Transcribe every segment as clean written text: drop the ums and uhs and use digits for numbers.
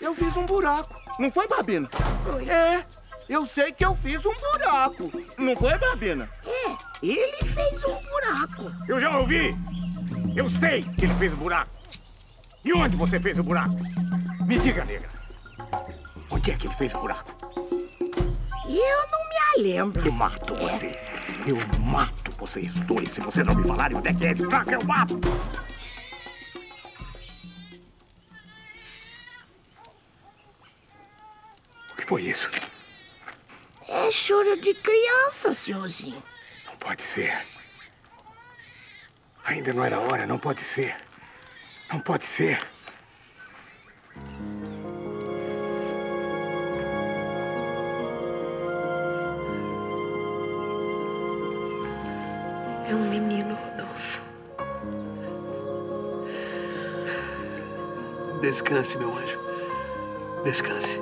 Eu fiz um buraco. Não foi, Babina? Foi. É, eu sei que eu fiz um buraco. Não foi, Babina? É, ele fez um buraco. Eu já ouvi. Eu sei que ele fez um buraco. E onde você fez o buraco? Me diga, nega. Onde é que ele fez o buraco? Eu não me lembro. Eu mato vocês. Eu mato vocês dois. Se vocês não me falarem onde é que é esse buraco, eu mato. Foi isso? É choro de criança, senhorzinho. Não pode ser. Ainda não era hora, não pode ser. Não pode ser. É um menino, Rodolfo. Descanse, meu anjo. Descanse.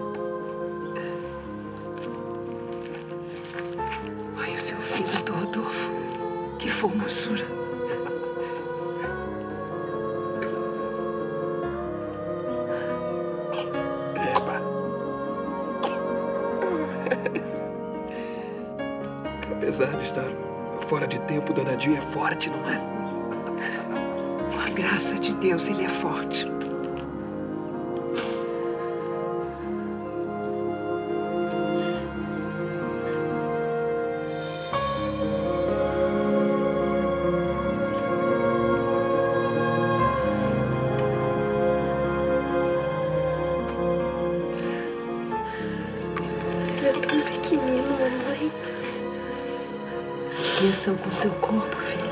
Seu filho do Rodolfo, que formosura. Eba. Apesar de estar fora de tempo, Dona Dia é forte, não é? Com a graça de Deus, ele é forte. Com seu corpo, filha.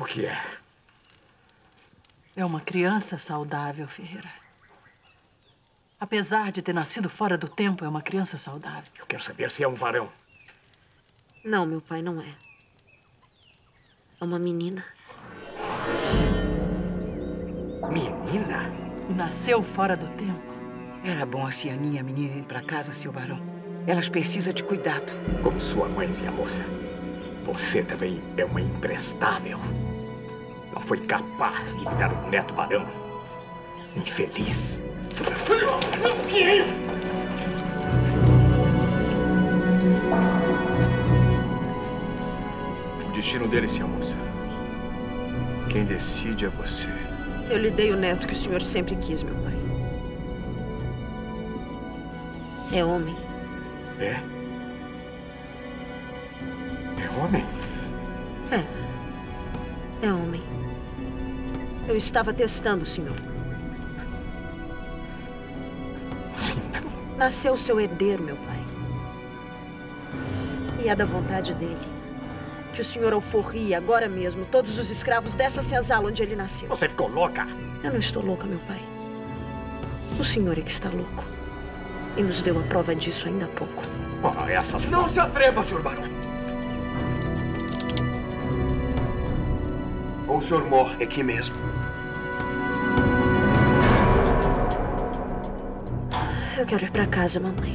O que é? É uma criança saudável, Ferreira. Apesar de ter nascido fora do tempo, é uma criança saudável. Eu quero saber se é um varão. Não, meu pai, não é. É uma menina. Menina? Nasceu fora do tempo. Era bom a Cianinha, a menina, ir pra casa, seu varão. Elas precisam de cuidado. Como sua mãezinha, moça, você também é uma imprestável. Não foi capaz de me dar um neto varão. Infeliz. Não queria! O destino dele, senhora moça. Quem decide é você. Eu lhe dei o neto que o senhor sempre quis, meu pai. É homem. É? É homem? É. É homem. Eu estava testando o senhor. Nasceu seu herdeiro, meu pai. E é da vontade dele que o senhor alforrie agora mesmo todos os escravos dessa senzala onde ele nasceu. Você ficou louca? Eu não estou louca, meu pai. O senhor é que está louco. E nos deu a prova disso ainda há pouco. Oh, essa... Não se atreva, senhor barão. Ou o senhor morre aqui mesmo. Eu quero ir pra casa, mamãe.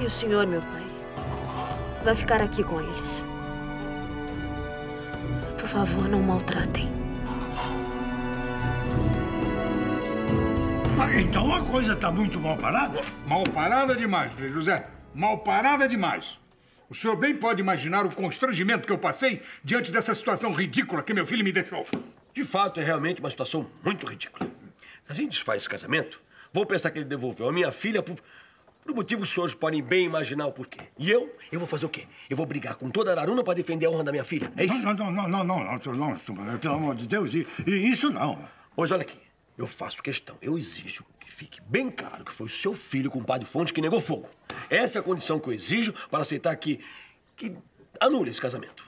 E o senhor, meu pai, vai ficar aqui com eles. Por favor, não maltratem. Mas então a coisa tá muito mal parada? Mal parada demais, Frei José. Mal parada demais. O senhor bem pode imaginar o constrangimento que eu passei diante dessa situação ridícula que meu filho me deixou. De fato, é realmente uma situação muito ridícula. Se a gente desfaz esse casamento, vou pensar que ele devolveu a minha filha por motivo que os senhores podem bem imaginar o porquê. E eu vou fazer o quê? Eu vou brigar com toda a Araruna para defender a honra da minha filha, é isso? Não, pelo amor de Deus, e isso não. Pois olha aqui, eu faço questão, eu exijo que fique bem claro que foi o seu filho com o Padre Fonte que negou fogo. Essa é a condição que eu exijo para aceitar que anule esse casamento.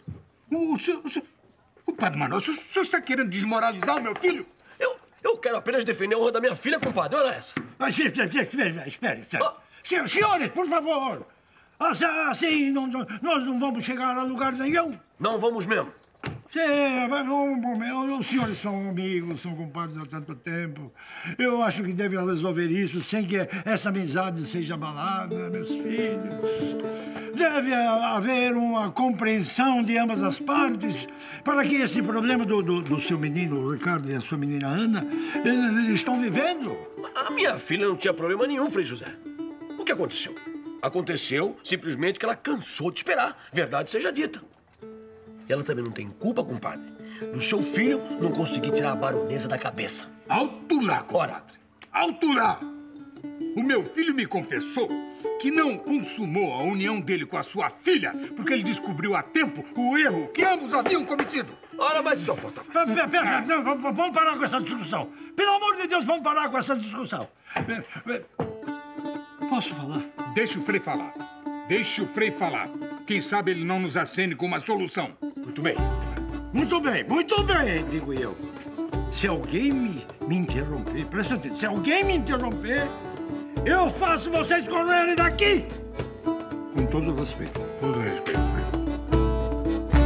O Padre Manuel, o senhor está querendo desmoralizar o meu filho? Eu quero apenas defender a honra da minha filha, compadre. Olha essa. Mas espere. Senhores, por favor. Assim, nós não vamos chegar a lugar nenhum. Não vamos mesmo. Os senhores são amigos, são compadres há tanto tempo. Eu acho que devem resolver isso sem que essa amizade seja abalada, meus filhos. Deve haver uma compreensão de ambas as partes para que esse problema do seu menino Ricardo e a sua menina Ana, eles estão vivendo. A minha filha não tinha problema nenhum, Frei José. O que aconteceu? Aconteceu simplesmente que ela cansou de esperar, verdade seja dita. E ela também não tem culpa, compadre, do seu filho não conseguir tirar a baronesa da cabeça. Alto lá, compadre. Alto lá! O meu filho me confessou que não consumou a união dele com a sua filha porque ele descobriu a tempo o erro que ambos haviam cometido. Ora, mas só falta... Pera, vamos parar com essa discussão. Pelo amor de Deus, vamos parar com essa discussão. Posso falar? Deixa o Frei falar. Deixa o Frei falar. Quem sabe ele não nos acene com uma solução. Muito bem. Muito bem, muito bem, digo eu. Se alguém me interromper, presta atenção, se alguém me interromper, eu faço vocês correrem daqui. Com todo respeito. Todo respeito.